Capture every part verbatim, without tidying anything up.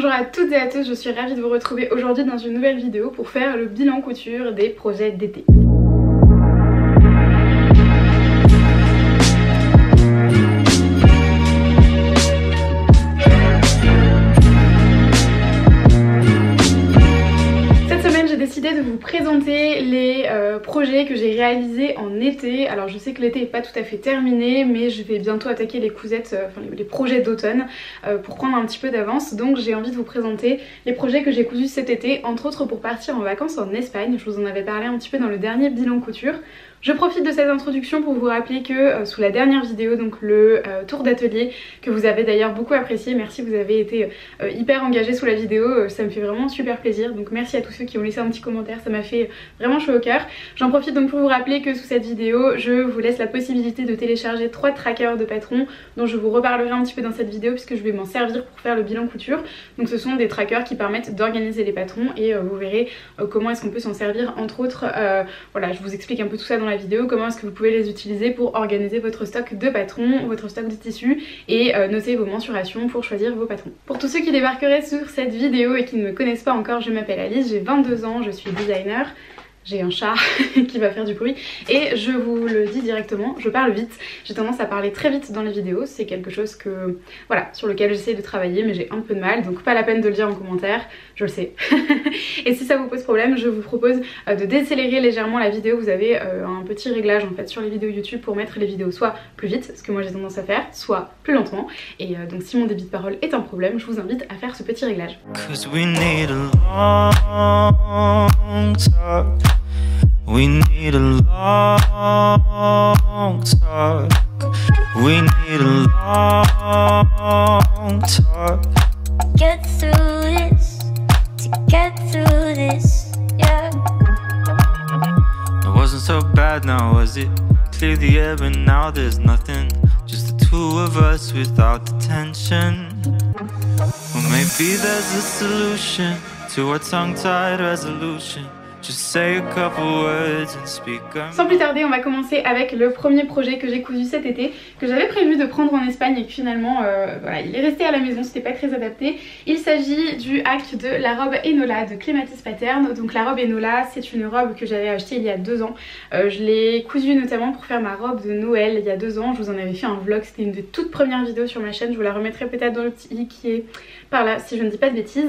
Bonjour à toutes et à tous, je suis ravie de vous retrouver aujourd'hui dans une nouvelle vidéo pour faire le bilan couture des projets d'été. De vous présenter les euh, projets que j'ai réalisés en été. Alors je sais que l'été n'est pas tout à fait terminé, mais je vais bientôt attaquer les cousettes, euh, enfin les, les projets d'automne euh, pour prendre un petit peu d'avance. Donc j'ai envie de vous présenter les projets que j'ai cousus cet été, entre autres pour partir en vacances en Espagne. Je vous en avais parlé un petit peu dans le dernier bilan couture. Je profite de cette introduction pour vous rappeler que euh, sous la dernière vidéo, donc le euh, tour d'atelier, que vous avez d'ailleurs beaucoup apprécié, merci, vous avez été euh, hyper engagés sous la vidéo, euh, ça me fait vraiment super plaisir, donc merci à tous ceux qui ont laissé un petit commentaire, ça m'a fait vraiment chaud au cœur. J'en profite donc pour vous rappeler que sous cette vidéo, je vous laisse la possibilité de télécharger trois trackers de patrons, dont je vous reparlerai un petit peu dans cette vidéo puisque je vais m'en servir pour faire le bilan couture. Donc ce sont des trackers qui permettent d'organiser les patrons et euh, vous verrez euh, comment est-ce qu'on peut s'en servir, entre autres, euh, voilà, je vous explique un peu tout ça dans la vidéo, comment est-ce que vous pouvez les utiliser pour organiser votre stock de patrons, votre stock de tissus et euh, noter vos mensurations pour choisir vos patrons. Pour tous ceux qui débarqueraient sur cette vidéo et qui ne me connaissent pas encore, je m'appelle Alice, j'ai vingt-deux ans, je suis designer. J'ai un chat qui va faire du bruit et je vous le dis directement, je parle vite, j'ai tendance à parler très vite dans les vidéos, c'est quelque chose que voilà, sur lequel j'essaie de travailler mais j'ai un peu de mal, donc pas la peine de le dire en commentaire, je le sais. Et si ça vous pose problème, je vous propose de décélérer légèrement la vidéo, vous avez un petit réglage en fait sur les vidéos YouTube pour mettre les vidéos soit plus vite, ce que moi j'ai tendance à faire, soit plus lentement, et donc si mon débit de parole est un problème, je vous invite à faire ce petit réglage. We need a long talk. We need a long talk. Get through this, to get through this, yeah. It wasn't so bad now, was it? Clear the air and now there's nothing. Just the two of us without the tension. Well, maybe there's a solution to our tongue-tied resolution. Sans plus tarder, on va commencer avec le premier projet que j'ai cousu cet été, que j'avais prévu de prendre en Espagne et que finalement euh, voilà, il est resté à la maison, c'était pas très adapté. Il s'agit du hack de la robe Enola de Clématis Pattern. Donc la robe Enola, c'est une robe que j'avais achetée il y a deux ans. Euh, je l'ai cousue notamment pour faire ma robe de Noël il y a deux ans. Je vous en avais fait un vlog, c'était une des toutes premières vidéos sur ma chaîne. Je vous la remettrai peut-être dans le petit i qui est par là, si je ne dis pas de bêtises.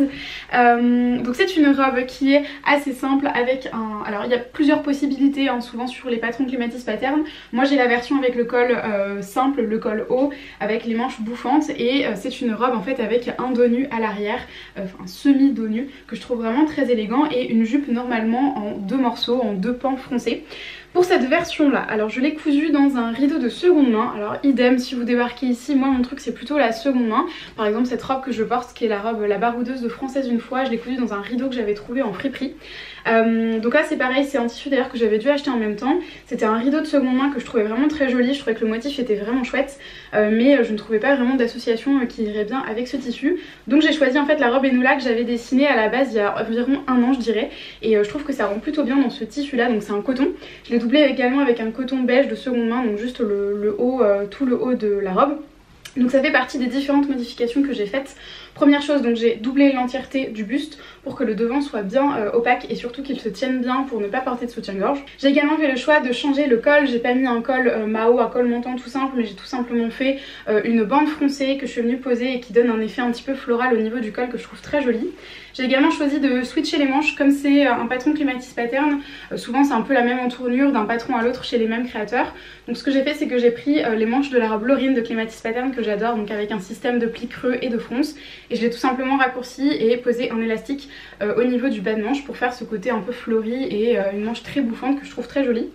Euh, donc c'est une robe qui est assez simple avec un... Alors il y a plusieurs possibilités hein, souvent sur les patrons Clématis Pattern. Moi j'ai la version avec le col euh, simple, le col haut, avec les manches bouffantes et euh, c'est une robe en fait avec un dos nu à l'arrière, euh, enfin semi dos nu, que je trouve vraiment très élégant, et une jupe normalement en deux morceaux, en deux pans froncés. Pour cette version là, alors je l'ai cousue dans un rideau de seconde main, alors idem si vous débarquez ici, moi mon truc c'est plutôt la seconde main. Par exemple cette robe que je porte qui est la robe la Baroudeuse de Française une fois, je l'ai cousue dans un rideau que j'avais trouvé en friperie. Euh, donc là c'est pareil, c'est un tissu d'ailleurs que j'avais dû acheter en même temps, c'était un rideau de seconde main que je trouvais vraiment très joli, je trouvais que le motif était vraiment chouette, euh, mais je ne trouvais pas vraiment d'association qui irait bien avec ce tissu. Donc j'ai choisi en fait la robe Enola que j'avais dessinée à la base il y a environ un an je dirais, et euh, je trouve que ça rend plutôt bien dans ce tissu là, donc c'est un coton. Je l'ai doublé également avec un coton beige de seconde main, donc juste le, le haut, euh, tout le haut de la robe. Donc ça fait partie des différentes modifications que j'ai faites. Première chose, donc j'ai doublé l'entièreté du buste pour que le devant soit bien euh, opaque et surtout qu'il se tienne bien pour ne pas porter de soutien-gorge. J'ai également fait le choix de changer le col, j'ai pas mis un col euh, Mao, un col montant tout simple, mais j'ai tout simplement fait euh, une bande froncée que je suis venue poser et qui donne un effet un petit peu floral au niveau du col que je trouve très joli. J'ai également choisi de switcher les manches, comme c'est un patron Clématis Pattern, euh, souvent c'est un peu la même entournure d'un patron à l'autre chez les mêmes créateurs. Donc ce que j'ai fait c'est que j'ai pris euh, les manches de la robe Laurine de Clématis Pattern que j'adore, donc avec un système de plis creux et de fronces, et je l'ai tout simplement raccourci et posé en élastique euh, au niveau du bas de manche pour faire ce côté un peu fleuri et euh, une manche très bouffante que je trouve très jolie.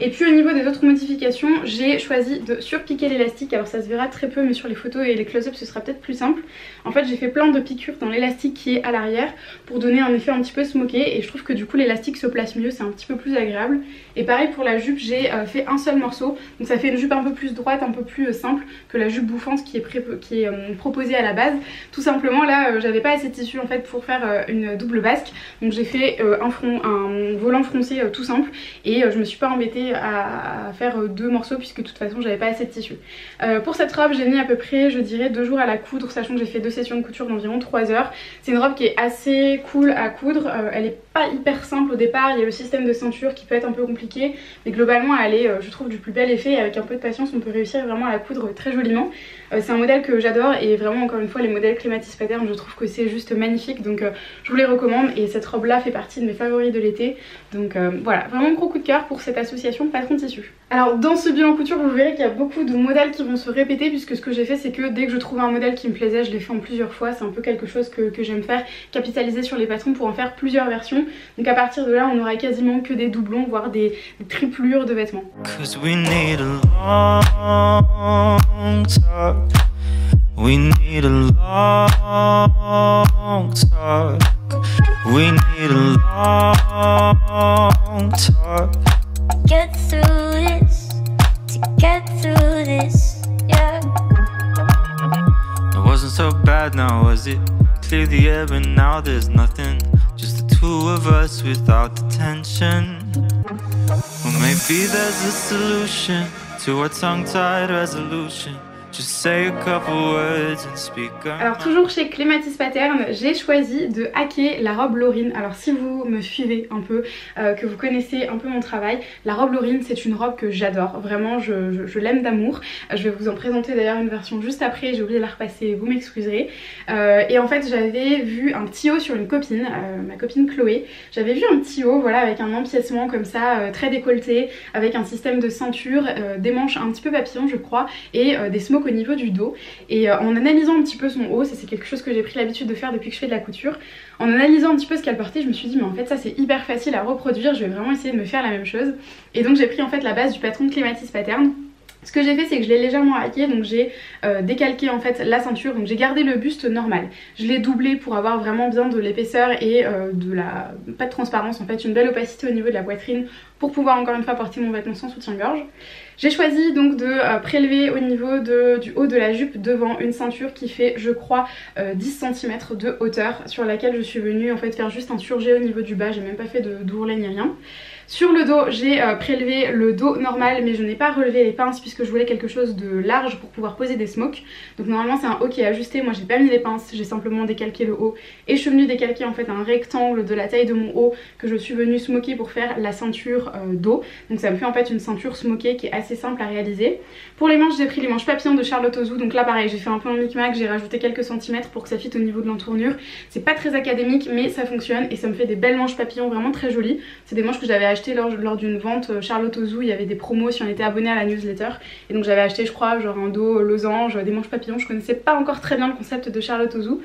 Et puis au niveau des autres modifications, j'ai choisi de surpiquer l'élastique, alors ça se verra très peu mais sur les photos et les close-ups ce sera peut-être plus simple. En fait j'ai fait plein de piqûres dans l'élastique qui est à l'arrière pour donner un effet un petit peu smoké, et je trouve que du coup l'élastique se place mieux, c'est un petit peu plus agréable. Et pareil pour la jupe, j'ai euh, fait un seul morceau, donc ça fait une jupe un peu plus droite, un peu plus euh, simple que la jupe bouffante qui est, qui est euh, proposée à la base, tout simplement simplement là euh, j'avais pas assez de tissu en fait pour faire euh, une double basque, donc j'ai fait euh, un, front, un volant froncé euh, tout simple et euh, je me suis pas embêtée à, à faire euh, deux morceaux puisque de toute façon j'avais pas assez de tissu. Euh, pour cette robe j'ai mis à peu près je dirais deux jours à la coudre, sachant que j'ai fait deux sessions de couture d'environ trois heures. C'est une robe qui est assez cool à coudre, euh, elle est pas hyper simple au départ, il y a le système de ceinture qui peut être un peu compliqué, mais globalement elle est euh, je trouve du plus bel effet et avec un peu de patience on peut réussir vraiment à la coudre très joliment. Euh, c'est un modèle que j'adore et vraiment encore une fois les modèles Clématis Pattern je trouve que c'est juste magnifique, donc euh, je vous les recommande et cette robe là fait partie de mes favoris de l'été, donc euh, voilà, vraiment gros coup de cœur pour cette association Patron Tissu. Alors dans ce bilan couture vous verrez qu'il y a beaucoup de modèles qui vont se répéter puisque ce que j'ai fait c'est que dès que je trouvais un modèle qui me plaisait je l'ai fait en plusieurs fois, c'est un peu quelque chose que, que j'aime faire, capitaliser sur les patrons pour en faire plusieurs versions, donc à partir de là on aura quasiment que des doublons voire des, des triplures de vêtements. We need a long talk. We need a long talk. Get through this, to get through this, yeah. It wasn't so bad now, was it? Clear the air and now there's nothing. Just the two of us without the tension. Well, maybe there's a solution to our tongue-tied resolution. Alors toujours chez Clématis Pattern, j'ai choisi de hacker la robe Laurine. Alors si vous me suivez un peu, euh, que vous connaissez un peu mon travail, la robe Laurine c'est une robe que j'adore, vraiment je, je, je l'aime d'amour. Je vais vous en présenter d'ailleurs une version juste après, j'ai oublié de la repasser, vous m'excuserez. Euh, et en fait j'avais vu un petit haut sur une copine, euh, ma copine Chloé, j'avais vu un petit haut voilà, avec un empiècement comme ça, euh, très décolleté, avec un système de ceinture, euh, des manches un petit peu papillon je crois, et euh, des smokes au niveau du dos, et euh, en analysant un petit peu son haut, c'est quelque chose que j'ai pris l'habitude de faire depuis que je fais de la couture, en analysant un petit peu ce qu'elle portait je me suis dit mais en fait ça c'est hyper facile à reproduire, je vais vraiment essayer de me faire la même chose, et donc j'ai pris en fait la base du patron de Clématis Pattern. Ce que j'ai fait c'est que je l'ai légèrement hacké, donc j'ai euh, décalqué en fait la ceinture, donc j'ai gardé le buste normal. Je l'ai doublé pour avoir vraiment bien de l'épaisseur et euh, de la... pas de transparence en fait, une belle opacité au niveau de la poitrine pour pouvoir encore une fois porter mon vêtement sans soutien-gorge. J'ai choisi donc de euh, prélever au niveau de, du haut de la jupe devant une ceinture qui fait je crois euh, dix centimètres de hauteur, sur laquelle je suis venue en fait faire juste un surjet au niveau du bas, j'ai même pas fait de d'ourlet ni rien. Sur le dos, j'ai euh, prélevé le dos normal mais je n'ai pas relevé les pinces puisque je voulais quelque chose de large pour pouvoir poser des smokes. Donc normalement c'est un haut qui est ajusté, moi j'ai pas mis les pinces, j'ai simplement décalqué le haut et je suis venue décalquer en fait un rectangle de la taille de mon haut que je suis venue smoker pour faire la ceinture euh, dos. Donc ça me fait en fait une ceinture smokée qui est assez simple à réaliser. Pour les manches, j'ai pris les manches papillons de Charlotte Auzou, donc là pareil j'ai fait un peu un micmac, j'ai rajouté quelques centimètres pour que ça fitte au niveau de l'entournure. C'est pas très académique mais ça fonctionne et ça me fait des belles manches papillons vraiment très jolies. C'est des manches que j'avais acheté lors, lors d'une vente Charlotte Auzou, il y avait des promos si on était abonné à la newsletter, et donc j'avais acheté je crois genre un dos losange, des manches papillons, je connaissais pas encore très bien le concept de Charlotte Auzou.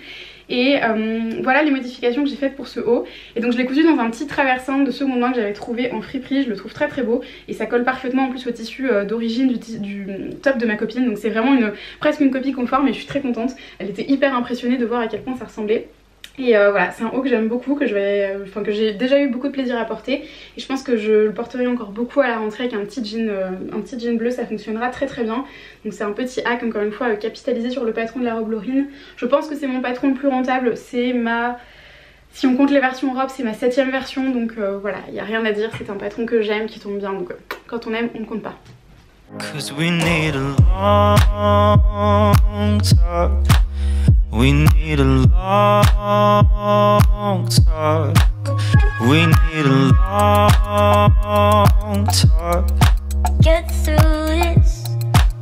Et euh, voilà les modifications que j'ai faites pour ce haut, et donc je l'ai cousu dans un petit traversin de seconde main que j'avais trouvé en friperie, je le trouve très très beau et ça colle parfaitement en plus au tissu d'origine du, du top de ma copine, donc c'est vraiment une, presque une copie conforme et je suis très contente, elle était hyper impressionnée de voir à quel point ça ressemblait. Et euh, voilà, c'est un haut que j'aime beaucoup, que je vais, enfin que j'ai déjà eu beaucoup de plaisir à porter et je pense que je le porterai encore beaucoup à la rentrée avec un petit jean, un petit jean bleu, ça fonctionnera très très bien. Donc c'est un petit hack encore une fois, capitalisé sur le patron de la robe Laurine. Je pense que c'est mon patron le plus rentable, c'est ma... Si on compte les versions robe, c'est ma septième version, donc euh, voilà, il n'y a rien à dire, c'est un patron que j'aime, qui tombe bien, donc euh, quand on aime, on ne compte pas. Cause we need a long talk. We need a long talk. We need a long talk. Get through this,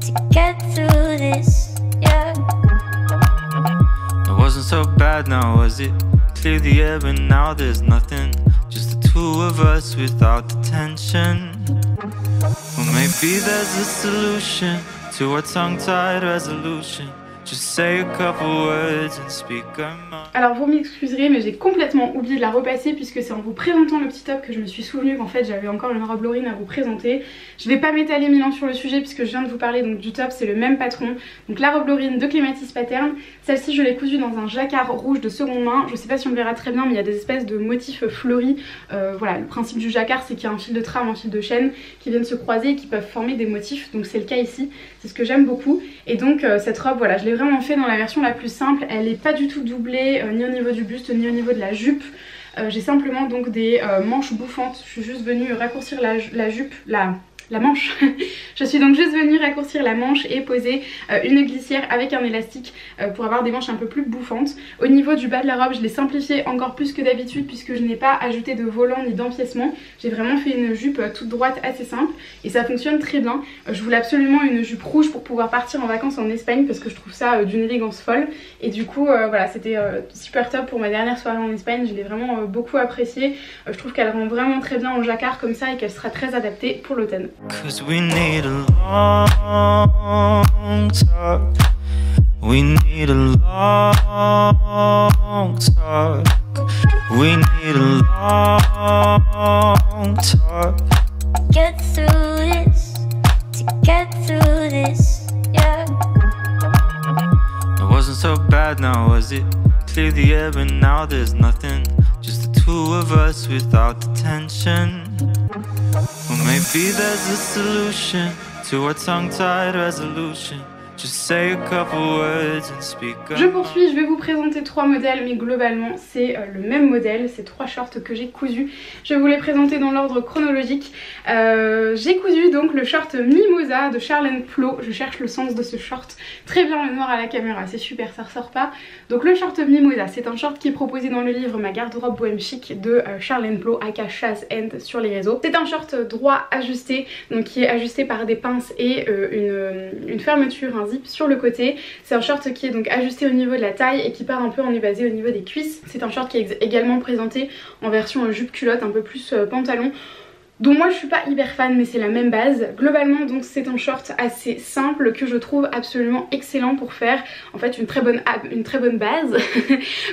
to get through this, yeah. It wasn't so bad now, was it? Clear the air and now there's nothing. Just the two of us without the tension. Well, maybe there's a solution to our tongue-tied resolution. Alors vous m'excuserez mais j'ai complètement oublié de la repasser puisque c'est en vous présentant le petit top que je me suis souvenue qu'en fait j'avais encore une robe Laurine à vous présenter. Je vais pas m'étaler mille ans sur le sujet puisque je viens de vous parler donc du top, c'est le même patron. Donc la robe Laurine de Clématis Pattern, celle-ci je l'ai cousue dans un jacquard rouge de seconde main. Je sais pas si on le verra très bien mais il y a des espèces de motifs fleuris. Euh, voilà, le principe du jacquard c'est qu'il y a un fil de trame, un fil de chaîne qui viennent se croiser et qui peuvent former des motifs. Donc c'est le cas ici, c'est ce que j'aime beaucoup. Et donc euh, cette robe voilà je l'ai vraiment fait dans la version la plus simple. Elle n'est pas du tout doublée, euh, ni au niveau du buste, ni au niveau de la jupe. Euh, j'ai simplement donc des euh, manches bouffantes. Je suis juste venue raccourcir la, la jupe, la... la manche. Je suis donc juste venue raccourcir la manche et poser euh, une glissière avec un élastique euh, pour avoir des manches un peu plus bouffantes. Au niveau du bas de la robe, je l'ai simplifié encore plus que d'habitude puisque je n'ai pas ajouté de volant ni d'empiècement. J'ai vraiment fait une jupe euh, toute droite assez simple et ça fonctionne très bien. Euh, je voulais absolument une jupe rouge pour pouvoir partir en vacances en Espagne parce que je trouve ça euh, d'une élégance folle. Et du coup euh, voilà, c'était euh, super top pour ma dernière soirée en Espagne. Je l'ai vraiment euh, beaucoup appréciée. Euh, je trouve qu'elle rend vraiment très bien en jacquard comme ça et qu'elle sera très adaptée pour l'automne. Cause we need a long talk. We need a long talk. We need a long talk. Get through this, to get through this, yeah. It wasn't so bad now, was it? Clear the air and now there's nothing. Just the two of us without the tension. Well, maybe there's a solution to our tongue-tied resolution. Just say a couple words and speak up. Je poursuis, je vais vous présenter trois modèles, mais globalement c'est le même modèle, c'est trois shorts que j'ai cousus. Je vais vous les présenter dans l'ordre chronologique. Euh, j'ai cousu donc le short Mimosa de Charlène Plaut. Je cherche le sens de ce short. Très bien le noir à la caméra, c'est super, ça ressort pas. Donc le short Mimosa, c'est un short qui est proposé dans le livre Ma garde-robe bohème chic de Charlène Plaut, Akasha's End sur les réseaux. C'est un short droit ajusté, donc qui est ajusté par des pinces et euh, une, une fermeture, hein, zip sur le côté. C'est un short qui est donc ajusté au niveau de la taille et qui part un peu en évasé au niveau des cuisses. C'est un short qui est également présenté en version jupe culotte, un peu plus pantalon, dont moi je suis pas hyper fan, mais c'est la même base. Globalement donc c'est un short assez simple que je trouve absolument excellent pour faire en fait une très bonne, une très bonne base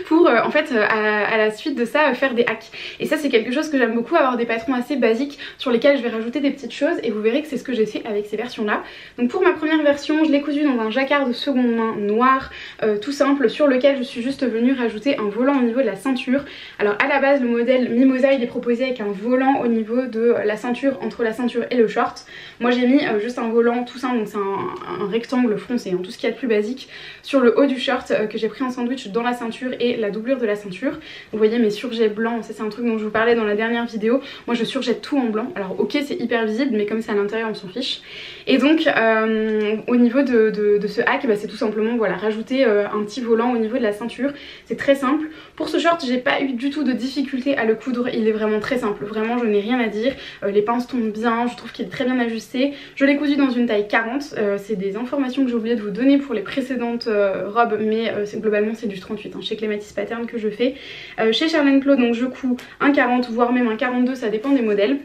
pour euh, en fait euh, à, à la suite de ça euh, faire des hacks. Et ça c'est quelque chose que j'aime beaucoup, avoir des patrons assez basiques sur lesquels je vais rajouter des petites choses, et vous verrez que c'est ce que j'ai fait avec ces versions là. Donc pour ma première version, je l'ai cousu dans un jacquard de seconde main noir euh, tout simple sur lequel je suis juste venue rajouter un volant au niveau de la ceinture. Alors à la base le modèle Mimosa il est proposé avec un volant au niveau de la ceinture, entre la ceinture et le short. Moi j'ai mis euh, juste un volant tout simple, donc c'est un, un rectangle foncé, hein, tout ce qu'il y a de plus basique, sur le haut du short euh, que j'ai pris en sandwich dans la ceinture et la doublure de la ceinture. Vous voyez mes surjets blancs, c'est un truc dont je vous parlais dans la dernière vidéo. Moi je surjette tout en blanc, alors ok c'est hyper visible mais comme c'est à l'intérieur on s'en fiche. Et donc euh, au niveau de, de, de ce hack, bah, c'est tout simplement voilà, rajouter euh, un petit volant au niveau de la ceinture, c'est très simple. Pour ce short j'ai pas eu du tout de difficulté à le coudre, il est vraiment très simple, vraiment je n'ai rien à dire. Euh, les pinces tombent bien, je trouve qu'il est très bien ajusté. Je l'ai cousu dans une taille quarante, euh, c'est des informations que j'ai oublié de vous donner pour les précédentes euh, robes, mais euh, globalement c'est du trente-huit, hein, chez Clématis Pattern que je fais. Euh, chez Charlène Plaut donc je couds un quarante voire même un quarante-deux, ça dépend des modèles.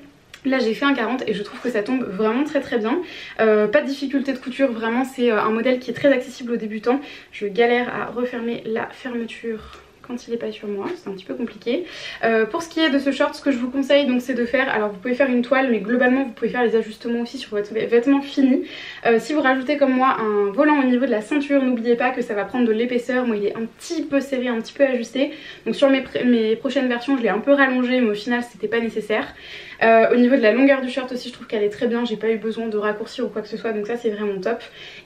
Là j'ai fait un quarante et je trouve que ça tombe vraiment très très bien. Euh, pas de difficulté de couture, vraiment c'est un modèle qui est très accessible aux débutants. Je galère à refermer la fermeture quand il n'est pas sur moi, c'est un petit peu compliqué. Euh, pour ce qui est de ce short, ce que je vous conseille donc c'est de faire, alors vous pouvez faire une toile mais globalement vous pouvez faire les ajustements aussi sur votre vêtement fini. Euh, si vous rajoutez comme moi un volant au niveau de la ceinture, n'oubliez pas que ça va prendre de l'épaisseur. Moi il est un petit peu serré, un petit peu ajusté, donc sur mes, mes prochaines versions je l'ai un peu rallongé mais au final c'était pas nécessaire. Euh, au niveau de la longueur du short aussi je trouve qu'elle est très bien, j'ai pas eu besoin de raccourcir ou quoi que ce soit, donc ça c'est vraiment top.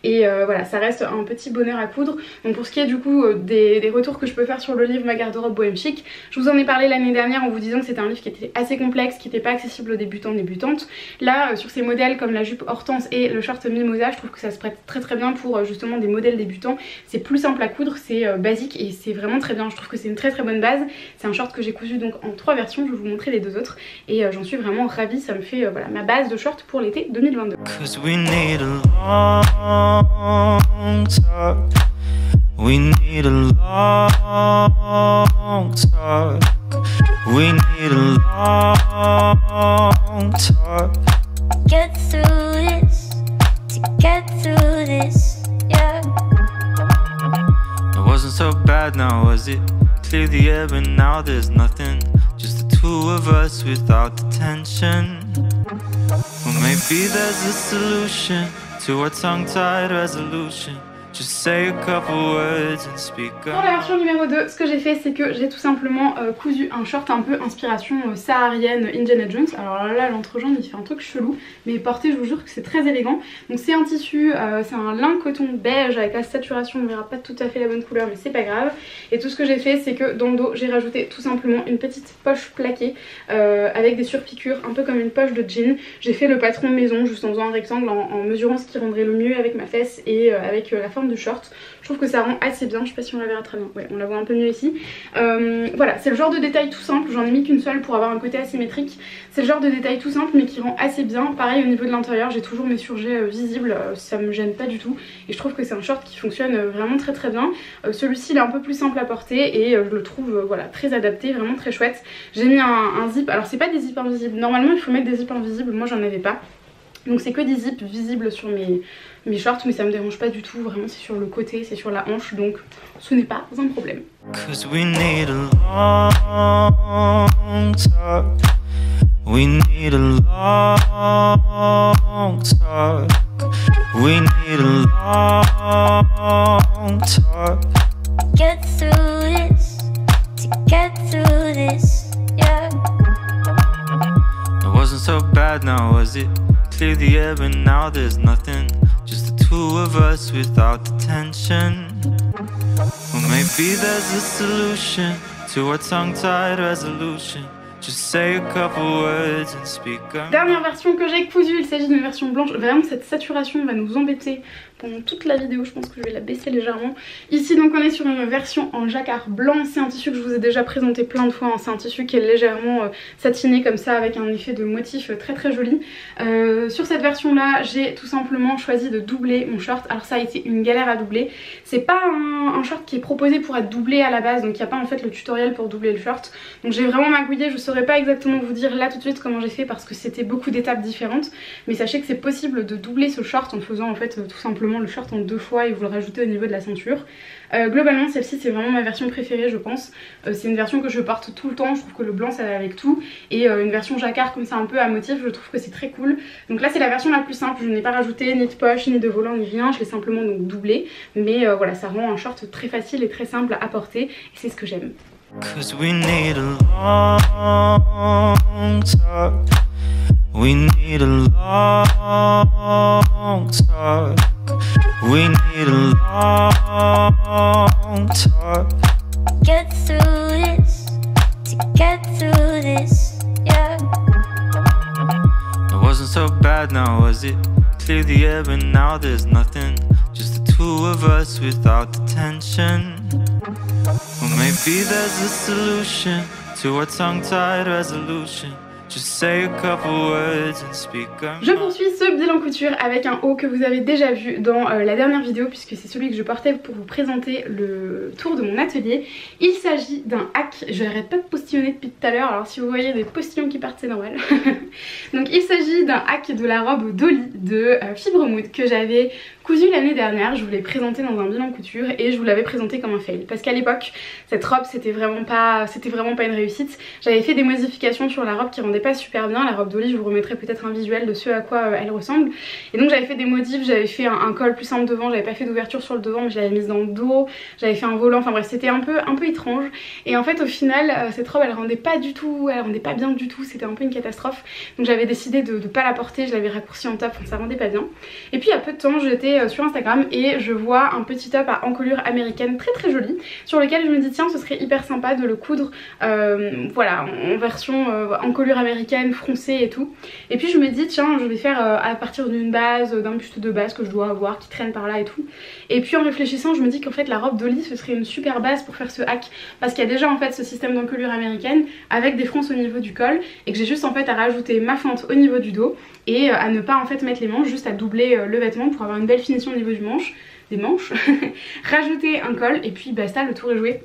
Et euh, voilà, ça reste un petit bonheur à coudre. Donc pour ce qui est du coup des, des retours que je peux faire sur le livre Ma garde-robe bohème chic, je vous en ai parlé l'année dernière en vous disant que c'était un livre qui était assez complexe, qui n'était pas accessible aux débutants débutantes. Là euh, sur ces modèles comme la jupe Hortense et le short Mimosa, je trouve que ça se prête très très bien pour euh, justement des modèles débutants. C'est plus simple à coudre, c'est euh, basique et c'est vraiment très bien. Je trouve que c'est une très très bonne base. C'est un short que j'ai cousu donc en trois versions, je vais vous montrer les deux autres et euh, j'en suis vraiment ravie. Ça me fait euh, voilà, ma base de short pour l'été deux mille vingt-deux. We need a long talk. We need a long talk. Get through this, to get through this, yeah. It wasn't so bad now, was it? Clear the air and now there's nothing. Just the two of us without the tension. Well, maybe there's a solution to our tongue-tied resolution. Pour la version numéro deux, ce que j'ai fait, c'est que j'ai tout simplement euh, cousu un short un peu inspiration euh, saharienne Indiana Jones. Alors là, l'entrejambe, il fait un truc chelou, mais porté, je vous jure que c'est très élégant. Donc c'est un tissu, euh, c'est un lin coton beige avec la saturation, on verra pas tout à fait la bonne couleur, mais c'est pas grave. Et tout ce que j'ai fait, c'est que dans le dos, j'ai rajouté tout simplement une petite poche plaquée euh, avec des surpiqûres, un peu comme une poche de jean. J'ai fait le patron maison juste en faisant un rectangle, en, en mesurant ce qui rendrait le mieux avec ma fesse et euh, avec euh, la forme du short. Je trouve que ça rend assez bien, je sais pas si on la verra très bien, ouais on la voit un peu mieux ici. Euh, voilà, c'est le genre de détail tout simple, j'en ai mis qu'une seule pour avoir un côté asymétrique. C'est le genre de détail tout simple mais qui rend assez bien. Pareil au niveau de l'intérieur, j'ai toujours mes surjets visibles, ça me gêne pas du tout et je trouve que c'est un short qui fonctionne vraiment très très bien. Euh, celui-ci il est un peu plus simple à porter et je le trouve voilà très adapté, vraiment très chouette. J'ai mis un, un zip, alors c'est pas des zips invisibles, normalement il faut mettre des zips invisibles, moi j'en avais pas. Donc c'est que des zips visibles sur mes, mes shorts, mais ça me dérange pas du tout, vraiment c'est sur le côté, c'est sur la hanche, donc ce n'est pas un problème. Clear the air but now there's nothing, just the two of us without the tension. Well maybe there's a solution to our tongue-tied resolution. Dernière version que j'ai cousue, il s'agit d'une version blanche. Vraiment cette saturation va nous embêter pendant toute la vidéo, je pense que je vais la baisser légèrement. Ici donc on est sur une version en jacquard blanc, c'est un tissu que je vous ai déjà présenté plein de fois, hein. C'est un tissu qui est légèrement euh, satiné comme ça avec un effet de motif euh, très très joli. Euh, sur cette version là j'ai tout simplement choisi de doubler mon short, alors ça a été une galère à doubler. C'est pas un, un short qui est proposé pour être doublé à la base, donc il n'y a pas en fait le tutoriel pour doubler le short. Donc j'ai vraiment magouillé, je saurais pas exactement vous dire là tout de suite comment j'ai fait parce que c'était beaucoup d'étapes différentes, mais sachez que c'est possible de doubler ce short en faisant en fait tout simplement le short en deux fois et vous le rajoutez au niveau de la ceinture. Euh, globalement celle-ci c'est vraiment ma version préférée je pense, euh, c'est une version que je porte tout le temps, je trouve que le blanc ça va avec tout et euh, une version jacquard comme ça un peu à motif je trouve que c'est très cool. Donc là c'est la version la plus simple, je n'ai pas rajouté ni de poche ni de volant ni rien, je l'ai simplement donc doublé, mais euh, voilà ça rend un short très facile et très simple à porter et c'est ce que j'aime. Cause we need a long talk. We need a long talk. We need a long talk. Get through this, to get through this, yeah. It wasn't so bad now, was it? Clear the air, but now there's nothing. Just the two of us without the tension. Well, maybe there's a solution to our tongue-tied resolution. Je poursuis ce bilan couture avec un haut que vous avez déjà vu dans euh, la dernière vidéo puisque c'est celui que je portais pour vous présenter le tour de mon atelier. Il s'agit d'un hack, je n'arrête pas de postillonner depuis tout à l'heure, alors si vous voyez des postillons qui partent c'est normal. Donc il s'agit d'un hack de la robe Dolly de euh, Fibre Mood que j'avais cousu l'année dernière, je vous l'ai présenté dans un bilan couture et je vous l'avais présenté comme un fail parce qu'à l'époque cette robe c'était vraiment pas, c'était vraiment pas une réussite, j'avais fait des modifications sur la robe qui rendait pas super bien, la robe Dolly je vous remettrai peut-être un visuel de ce à quoi euh, elle ressemble, et donc j'avais fait des modifs, j'avais fait un, un col plus simple devant, j'avais pas fait d'ouverture sur le devant mais je l'avais mise dans le dos, j'avais fait un volant, enfin bref c'était un peu, un peu étrange et en fait au final euh, cette robe elle rendait pas du tout, elle rendait pas bien du tout, c'était un peu une catastrophe, donc j'avais décidé de, de pas la porter, je l'avais raccourcie en top, enfin ça rendait pas bien. Et puis il y a peu de temps j'étais sur Instagram et je vois un petit top à encolure américaine très très joli sur lequel je me dis tiens ce serait hyper sympa de le coudre euh, voilà en version euh, encolure américaine américaine, froncée et tout. Et puis je me dis tiens je vais faire euh, à partir d'une base, d'un buste de base que je dois avoir qui traîne par là et tout. Et puis en réfléchissant je me dis qu'en fait la robe Dolly ce serait une super base pour faire ce hack parce qu'il y a déjà en fait ce système d'encolure américaine avec des fronces au niveau du col et que j'ai juste en fait à rajouter ma fente au niveau du dos et à ne pas en fait mettre les manches, juste à doubler le vêtement pour avoir une belle finition au niveau du manche, des manches, rajouter un col et puis basta, le tour est joué.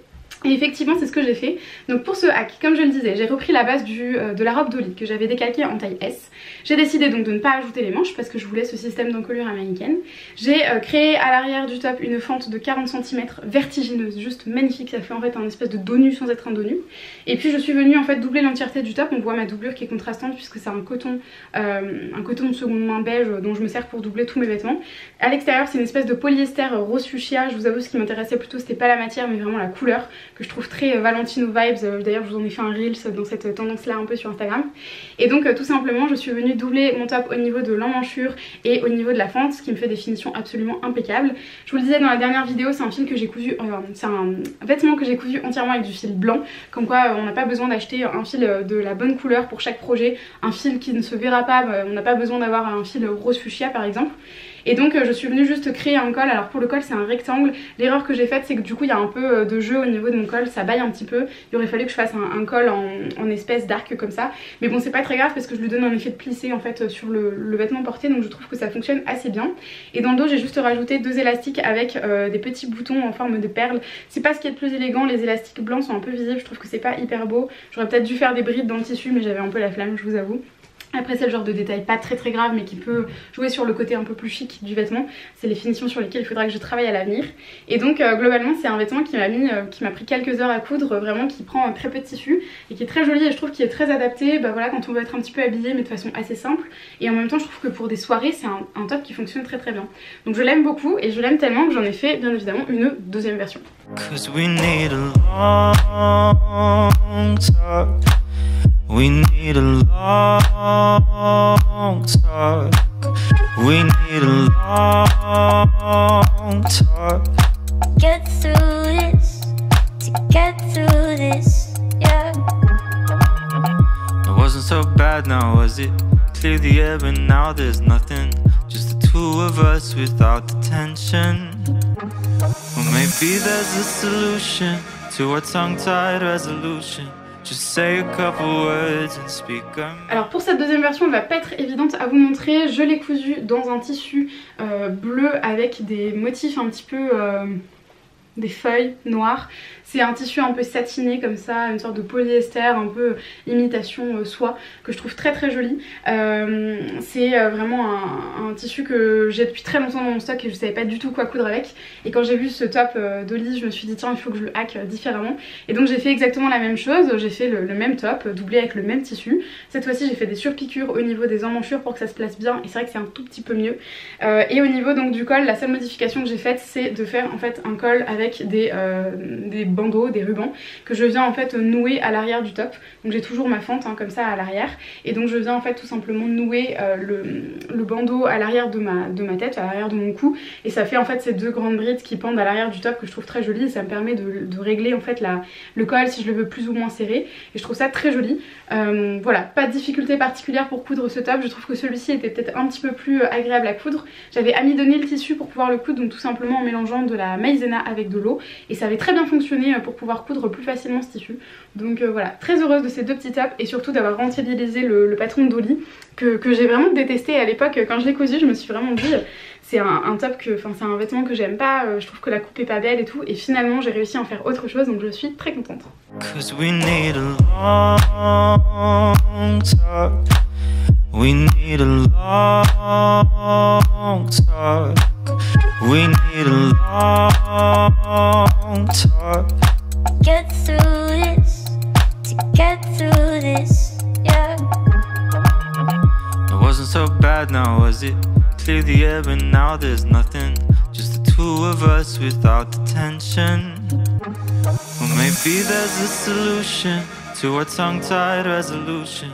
Et effectivement c'est ce que j'ai fait. Donc pour ce hack, comme je le disais, j'ai repris la base du, euh, de la robe Dolly que j'avais décalquée en taille S. J'ai décidé donc de ne pas ajouter les manches parce que je voulais ce système d'encolure américaine. J'ai euh, créé à l'arrière du top une fente de quarante centimètres vertigineuse, juste magnifique, ça fait en fait un espèce de dos nu sans être un dos nu. Et puis je suis venue en fait doubler l'entièreté du top, on voit ma doublure qui est contrastante puisque c'est un coton, euh, un coton de seconde main beige dont je me sers pour doubler tous mes vêtements. À l'extérieur c'est une espèce de polyester rose fuchsia, je vous avoue ce qui m'intéressait plutôt c'était pas la matière mais vraiment la couleur, que je trouve très Valentino vibes, d'ailleurs je vous en ai fait un reels dans cette tendance là un peu sur Instagram. Et donc tout simplement je suis venue doubler mon top au niveau de l'emmanchure et au niveau de la fente, ce qui me fait des finitions absolument impeccables. Je vous le disais dans la dernière vidéo, c'est un fil que j'ai cousu, enfin, c'est un vêtement que j'ai cousu entièrement avec du fil blanc, comme quoi on n'a pas besoin d'acheter un fil de la bonne couleur pour chaque projet, un fil qui ne se verra pas, on n'a pas besoin d'avoir un fil rose fuchsia par exemple. Et donc je suis venue juste créer un col, alors pour le col c'est un rectangle, l'erreur que j'ai faite c'est que du coup il y a un peu de jeu au niveau de mon col, ça baille un petit peu, il aurait fallu que je fasse un, un col en, en espèce d'arc comme ça, mais bon c'est pas très grave parce que je lui donne un effet de plissé en fait sur le, le vêtement porté, donc je trouve que ça fonctionne assez bien. Et dans le dos j'ai juste rajouté deux élastiques avec euh, des petits boutons en forme de perles, c'est pas ce qui est le plus élégant, les élastiques blancs sont un peu visibles, je trouve que c'est pas hyper beau, j'aurais peut-être dû faire des brides dans le tissu mais j'avais un peu la flamme je vous avoue. Après c'est le genre de détail pas très très grave mais qui peut jouer sur le côté un peu plus chic du vêtement, c'est les finitions sur lesquelles il faudra que je travaille à l'avenir. Et donc euh, globalement c'est un vêtement qui m'a mis, euh, qui m'a pris quelques heures à coudre, euh, vraiment qui prend euh, très peu de tissu et qui est très joli et je trouve qu'il est très adapté bah, voilà, quand on veut être un petit peu habillé mais de façon assez simple. Et en même temps je trouve que pour des soirées c'est un, un top qui fonctionne très très bien. Donc je l'aime beaucoup et je l'aime tellement que j'en ai fait bien évidemment une deuxième version. We need a long talk. We need a long talk. Get through this, to get through this, yeah. It wasn't so bad now, was it? Clear the air and now there's nothing. Just the two of us without the tension. Well, maybe there's a solution to our tongue-tied resolution. Alors pour cette deuxième version elle va pas être évidente à vous montrer, je l'ai cousue dans un tissu euh, bleu avec des motifs un petit peu euh, des feuilles noires. C'est un tissu un peu satiné comme ça, une sorte de polyester, un peu imitation euh, soie, que je trouve très très joli. Euh, c'est euh, vraiment un, un tissu que j'ai depuis très longtemps dans mon stock et je savais pas du tout quoi coudre avec. Et quand j'ai vu ce top euh, Dolly, je me suis dit tiens il faut que je le hack euh, différemment. Et donc j'ai fait exactement la même chose, j'ai fait le, le même top, doublé avec le même tissu. Cette fois-ci j'ai fait des surpiqûres au niveau des emmanchures pour que ça se place bien et c'est vrai que c'est un tout petit peu mieux. Euh, et au niveau donc du col, la seule modification que j'ai faite c'est de faire en fait un col avec des, euh, des bandeaux, des rubans que je viens en fait nouer à l'arrière du top, donc j'ai toujours ma fente hein, comme ça à l'arrière et donc je viens en fait tout simplement nouer euh, le, le bandeau à l'arrière de ma, de ma tête, à l'arrière de mon cou et ça fait en fait ces deux grandes brides qui pendent à l'arrière du top que je trouve très joli et ça me permet de, de régler en fait la, le col si je le veux plus ou moins serré et je trouve ça très joli. Euh, voilà, pas de difficulté particulière pour coudre ce top, je trouve que celui-ci était peut-être un petit peu plus agréable à coudre, j'avais amidonné le tissu pour pouvoir le coudre donc tout simplement en mélangeant de la maïzena avec de l'eau et ça avait très bien fonctionné pour pouvoir coudre plus facilement ce tissu. Donc euh, voilà, très heureuse de ces deux petits tops et surtout d'avoir rentabilisé le, le patron de Dolly que, que j'ai vraiment détesté à l'époque quand je l'ai cousu. Je me suis vraiment dit c'est un, un top que, enfin c'est un vêtement que j'aime pas, euh, je trouve que la coupe est pas belle et tout, et finalement j'ai réussi à en faire autre chose donc je suis très contente. We need a long talk. Get through this, to get through this, yeah. It wasn't so bad now, was it? Clear the air and now there's nothing. Just the two of us without the tension. Well, maybe there's a solution to our tongue-tied resolution.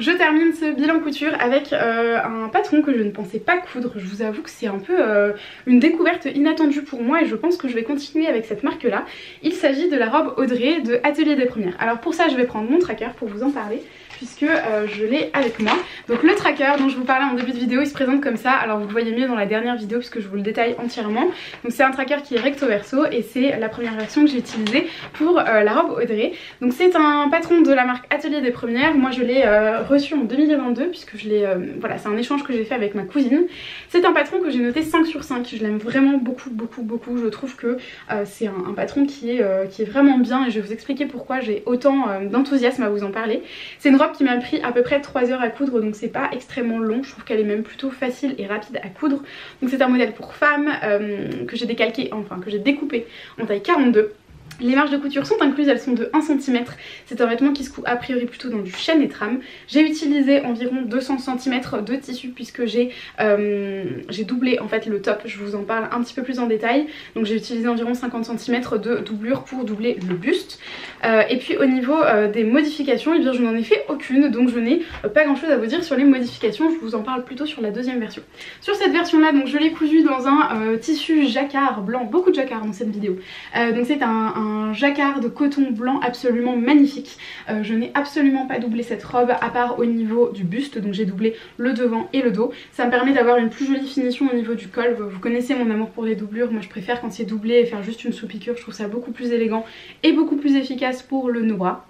Je termine ce bilan couture avec euh, un patron que je ne pensais pas coudre. Je vous avoue que c'est un peu euh, une découverte inattendue pour moi et je pense que je vais continuer avec cette marque là. Il s'agit de la robe Audrey de Atelier des Premières. Alors pour ça je vais prendre mon tracker pour vous en parler. puisque euh, je l'ai avec moi. Donc le tracker dont je vous parlais en début de vidéo, il se présente comme ça. Alors vous le voyez mieux dans la dernière vidéo puisque je vous le détaille entièrement. Donc c'est un tracker qui est recto verso et c'est la première version que j'ai utilisée pour euh, la robe Audrey. Donc c'est un patron de la marque Atelier des Premières. Moi je l'ai euh, reçu en deux mille vingt-deux puisque je l'ai, euh, voilà, c'est un échange que j'ai fait avec ma cousine. C'est un patron que j'ai noté cinq sur cinq. Je l'aime vraiment beaucoup beaucoup beaucoup. Je trouve que euh, c'est un, un patron qui est, euh, qui est vraiment bien et je vais vous expliquer pourquoi j'ai autant euh, d'enthousiasme à vous en parler. C'est une robe qui m'a pris à peu près trois heures à coudre, donc c'est pas extrêmement long, je trouve qu'elle est même plutôt facile et rapide à coudre. Donc c'est un modèle pour femmes euh, que j'ai décalqué, enfin que j'ai découpé en taille quarante-deux. Les marges de couture sont incluses, elles sont de un centimètre. C'est un vêtement qui se coud a priori plutôt dans du chêne et trame. J'ai utilisé environ deux cents centimètres de tissu puisque j'ai euh, doublé en fait le top. Je vous en parle un petit peu plus en détail. Donc j'ai utilisé environ cinquante centimètres de doublure pour doubler le buste. Euh, et puis au niveau euh, des modifications, eh bien, je n'en ai fait aucune. Donc je n'ai euh, pas grand chose à vous dire sur les modifications. Je vous en parle plutôt sur la deuxième version. Sur cette version là, donc je l'ai cousu dans un euh, tissu jacquard blanc. Beaucoup de jacquard dans cette vidéo. Euh, donc c'est un, un un jacquard de coton blanc absolument magnifique. Euh, je n'ai absolument pas doublé cette robe à part au niveau du buste, donc j'ai doublé le devant et le dos. Ça me permet d'avoir une plus jolie finition au niveau du col. Vous connaissez mon amour pour les doublures, moi je préfère quand c'est doublé et faire juste une sous-piqûre, je trouve ça beaucoup plus élégant et beaucoup plus efficace pour le nœud bras.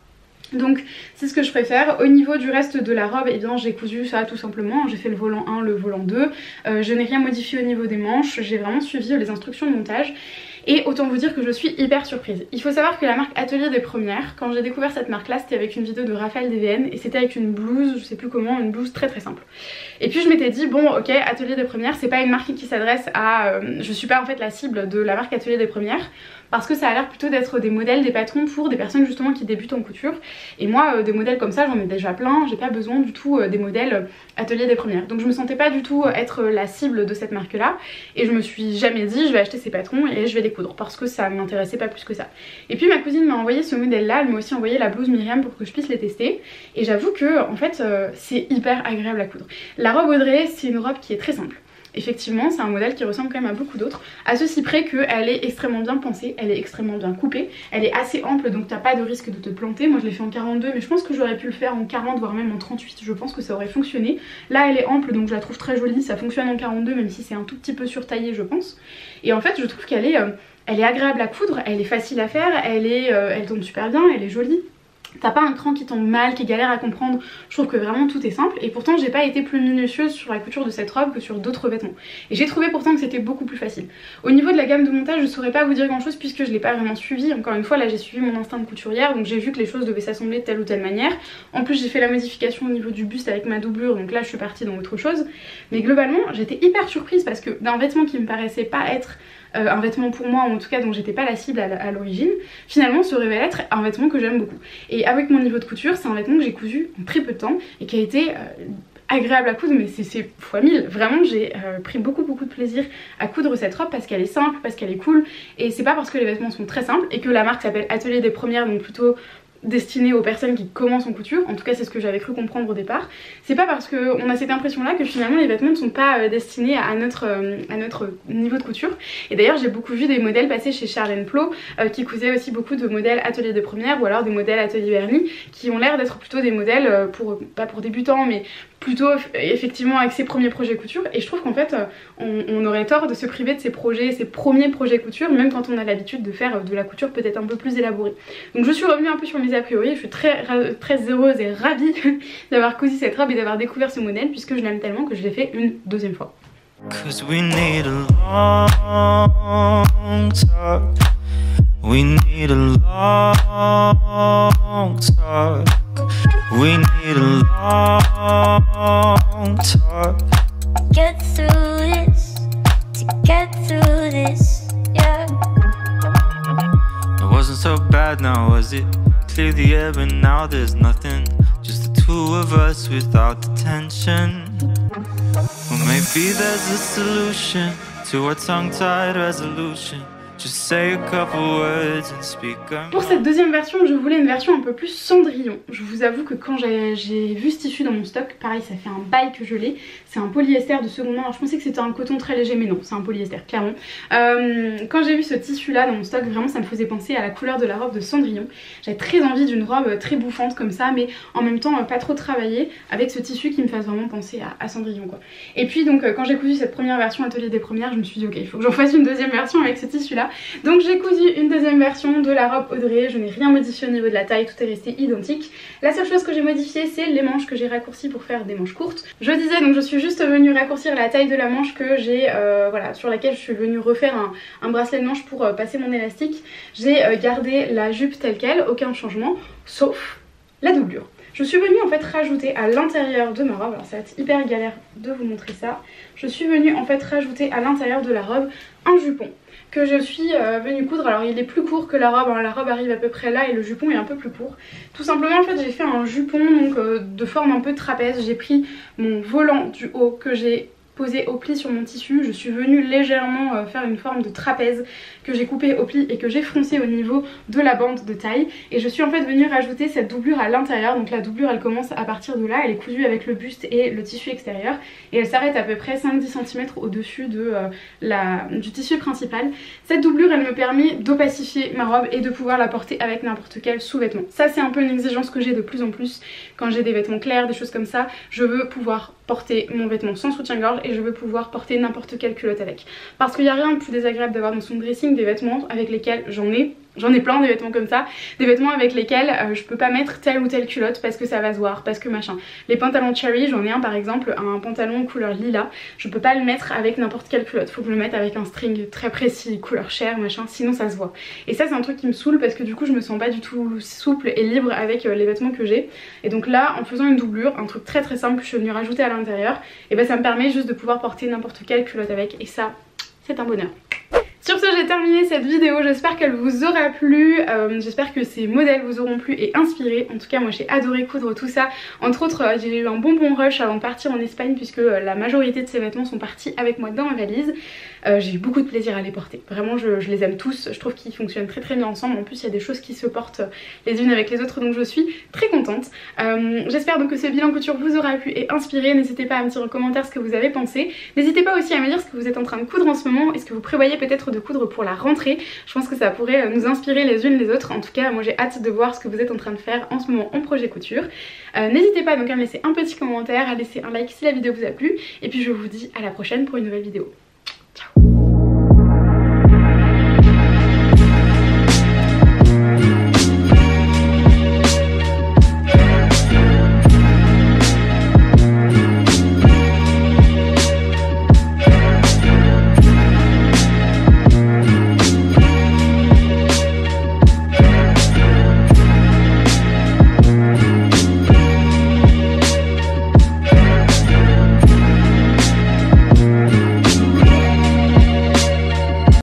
Donc c'est ce que je préfère. Au niveau du reste de la robe, eh bien j'ai cousu ça tout simplement. J'ai fait le volant un, le volant deux. Euh, je n'ai rien modifié au niveau des manches. J'ai vraiment suivi les instructions de montage. Et autant vous dire que je suis hyper surprise. Il faut savoir que la marque Atelier des Premières, quand j'ai découvert cette marque là, c'était avec une vidéo de Raphaël Devienne et c'était avec une blouse, je sais plus comment, une blouse très très simple. Et puis je m'étais dit bon ok, Atelier des Premières c'est pas une marque qui s'adresse à... Euh, je suis pas en fait la cible de la marque Atelier des Premières parce que ça a l'air plutôt d'être des modèles, des patrons pour des personnes justement qui débutent en couture. Et moi euh, des modèles comme ça j'en ai déjà plein, j'ai pas besoin du tout euh, des modèles Atelier des Premières. Donc je me sentais pas du tout être la cible de cette marque là et je me suis jamais dit je vais acheter ces patrons et je vais les coudre parce que ça m'intéressait pas plus que ça. Et puis ma cousine m'a envoyé ce modèle là, elle m'a aussi envoyé la blouse Myriam pour que je puisse les tester et j'avoue que en fait euh, c'est hyper agréable à coudre. La robe Audrey c'est une robe qui est très simple. Effectivement c'est un modèle qui ressemble quand même à beaucoup d'autres, à ceci près qu'elle est extrêmement bien pensée, elle est extrêmement bien coupée, elle est assez ample donc t'as pas de risque de te planter. Moi je l'ai fait en quarante-deux mais je pense que j'aurais pu le faire en quarante voire même en trente-huit, je pense que ça aurait fonctionné. Là elle est ample donc je la trouve très jolie, ça fonctionne en quarante-deux même si c'est un tout petit peu surtaillé je pense. Et en fait je trouve qu'elle est, euh, elle est agréable à coudre, elle est facile à faire, elle, est, euh, elle tombe super bien, elle est jolie. T'as pas un cran qui tombe mal, qui galère à comprendre, je trouve que vraiment tout est simple et pourtant j'ai pas été plus minutieuse sur la couture de cette robe que sur d'autres vêtements et j'ai trouvé pourtant que c'était beaucoup plus facile. Au niveau de la gamme de montage je saurais pas vous dire grand chose puisque je l'ai pas vraiment suivi, encore une fois là j'ai suivi mon instinct de couturière donc j'ai vu que les choses devaient s'assembler de telle ou telle manière. En plus j'ai fait la modification au niveau du buste avec ma doublure donc là je suis partie dans autre chose mais globalement j'étais hyper surprise parce que d'un vêtement qui me paraissait pas être... Euh, un vêtement pour moi, ou en tout cas dont j'étais pas la cible à l'origine, finalement se révèle être un vêtement que j'aime beaucoup. Et avec mon niveau de couture, c'est un vêtement que j'ai cousu en très peu de temps et qui a été euh, agréable à coudre, mais c'est fois mille. Vraiment, j'ai euh, pris beaucoup beaucoup de plaisir à coudre cette robe parce qu'elle est simple, parce qu'elle est cool, et c'est pas parce que les vêtements sont très simples et que la marque s'appelle Atelier des Premières, donc plutôt destinée aux personnes qui commencent en couture, en tout cas c'est ce que j'avais cru comprendre au départ, c'est pas parce qu'on a cette impression là que finalement les vêtements ne sont pas destinés à notre, à notre niveau de couture. Et d'ailleurs j'ai beaucoup vu des modèles passer chez Charlène Plaut euh, qui cousaient aussi beaucoup de modèles Atelier des Premières ou alors des modèles Atelier Bernie qui ont l'air d'être plutôt des modèles pour, pas pour débutants mais plutôt effectivement avec ses premiers projets couture. Et je trouve qu'en fait on, on aurait tort de se priver de ses projets, ses premiers projets couture, même quand on a l'habitude de faire de la couture peut-être un peu plus élaborée. Donc je suis revenue un peu sur mes a priori, je suis très, très heureuse et ravie d'avoir cousu cette robe et d'avoir découvert ce modèle puisque je l'aime tellement que je l'ai fait une deuxième fois. Clear the air and now there's nothing, just the two of us without the tension. Well maybe there's a solution to our tongue-tied resolution. Pour cette deuxième version, je voulais une version un peu plus cendrillon. Je vous avoue que quand j'ai vu ce tissu dans mon stock, pareil, ça fait un bail que je l'ai. C'est un polyester de seconde main. Alors, je pensais que c'était un coton très léger, mais non, c'est un polyester, clairement. Euh, quand j'ai vu ce tissu-là dans mon stock, vraiment, ça me faisait penser à la couleur de la robe de Cendrillon. J'avais très envie d'une robe très bouffante comme ça, mais en même temps, pas trop travaillée, avec ce tissu qui me fasse vraiment penser à, à Cendrillon, quoi. Et puis, donc, quand j'ai cousu cette première version Atelier des Premières, je me suis dit, ok, il faut que j'en fasse une deuxième version avec ce tissu-là. Donc j'ai cousu une deuxième version de la robe Audrey, je n'ai rien modifié au niveau de la taille, tout est resté identique. La seule chose que j'ai modifiée, c'est les manches que j'ai raccourcies pour faire des manches courtes. Je disais donc je suis juste venue raccourcir la taille de la manche que j'ai, euh, voilà, sur laquelle je suis venue refaire un, un bracelet de manche pour euh, passer mon élastique. J'ai euh, gardé la jupe telle qu'elle, aucun changement, sauf la doublure. Je suis venue en fait rajouter à l'intérieur de ma robe, alors ça va être hyper galère de vous montrer ça, je suis venue en fait rajouter à l'intérieur de la robe un jupon que je suis euh, venue coudre. Alors il est plus court que la robe, hein. La robe arrive à peu près là et le jupon est un peu plus court. Tout simplement en fait j'ai fait un jupon donc euh, de forme un peu trapèze, j'ai pris mon volant du haut que j'ai posé au pli sur mon tissu, je suis venue légèrement euh, faire une forme de trapèze que j'ai coupé au pli et que j'ai froncé au niveau de la bande de taille, et je suis en fait venue rajouter cette doublure à l'intérieur. Donc la doublure elle commence à partir de là, elle est cousue avec le buste et le tissu extérieur et elle s'arrête à peu près cinq à dix centimètres au dessus de, euh, la, du tissu principal. Cette doublure elle me permet d'opacifier ma robe et de pouvoir la porter avec n'importe quel sous-vêtement. Ça c'est un peu une exigence que j'ai de plus en plus quand j'ai des vêtements clairs, des choses comme ça, je veux pouvoir porter mon vêtement sans soutien-gorge et je veux pouvoir porter n'importe quelle culotte avec. Parce qu'il n'y a rien de plus désagréable d'avoir dans son dressing des vêtements avec lesquels j'en ai. J'en ai plein des vêtements comme ça, des vêtements avec lesquels euh, je peux pas mettre telle ou telle culotte parce que ça va se voir, parce que machin. Les pantalons cherry, j'en ai un par exemple, un pantalon couleur lilas, je peux pas le mettre avec n'importe quelle culotte, faut que je le mette avec un string très précis, couleur chair, machin, sinon ça se voit. Et ça c'est un truc qui me saoule parce que du coup je me sens pas du tout souple et libre avec euh, les vêtements que j'ai. Et donc là, en faisant une doublure, un truc très très simple que je suis venue rajouter à l'intérieur, et ben ça me permet juste de pouvoir porter n'importe quelle culotte avec, et ça c'est un bonheur. Sur ce, j'ai terminé cette vidéo, j'espère qu'elle vous aura plu, euh, j'espère que ces modèles vous auront plu et inspiré. En tout cas moi j'ai adoré coudre tout ça, entre autres euh, j'ai eu un bon bon rush avant de partir en Espagne puisque euh, la majorité de ces vêtements sont partis avec moi dans ma valise. Euh, j'ai eu beaucoup de plaisir à les porter, vraiment je, je les aime tous, je trouve qu'ils fonctionnent très très bien ensemble, en plus il y a des choses qui se portent les unes avec les autres donc je suis très contente. Euh, j'espère donc que ce bilan couture vous aura plu et inspiré, n'hésitez pas à me dire en commentaire ce que vous avez pensé, n'hésitez pas aussi à me dire ce que vous êtes en train de coudre en ce moment, est-ce que vous prévoyez peut-être de coudre pour la rentrée. Je pense que ça pourrait nous inspirer les unes les autres. En tout cas moi j'ai hâte de voir ce que vous êtes en train de faire en ce moment en projet couture. Euh, n'hésitez pas donc à me laisser un petit commentaire, à laisser un like si la vidéo vous a plu et puis je vous dis à la prochaine pour une nouvelle vidéo.